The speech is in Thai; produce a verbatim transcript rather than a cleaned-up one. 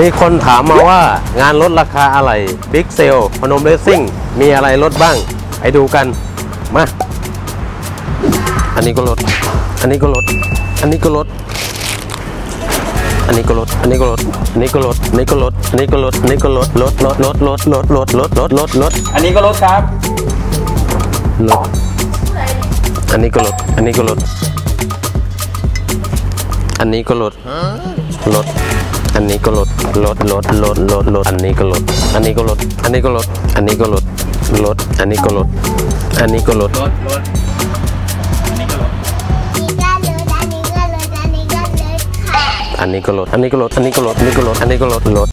มีคนถามมาว่างานลดราคาอะไร Big Sale พนมเรซซิ่งมีอะไรลดบ้างไปดูกันมาอันนี้ก็ลดอันนี้ก็ลดอันนี้ก็ลดอันนี้ก็ลดอันนี้ก็ลดอันนี้ก็ลดอันนี้ก็ลดอันนี้ก็ลดอันนี้ก็ลดลดลดลดลดลดลดลดลดลดลดอันนี้ก็ลดครับลดอันนี้ก็ลดอันนี้ก็ลดอันนี้ก็ลดลดอันนี้ก็ลดลดลดลดลดลดอันนี้ก็ลดอันนี้ก็ลดอันนี้ก็ลดอันนี้ก็ลดลดอันนี้ก็ลดอันนี้ก็ลดลดลดอันนี้ก็ลดอันนี้ก็ลดอันนี้ก็ลดอันนี้ก็ลดอันนี้ก็ลดอันนี้ก็ลด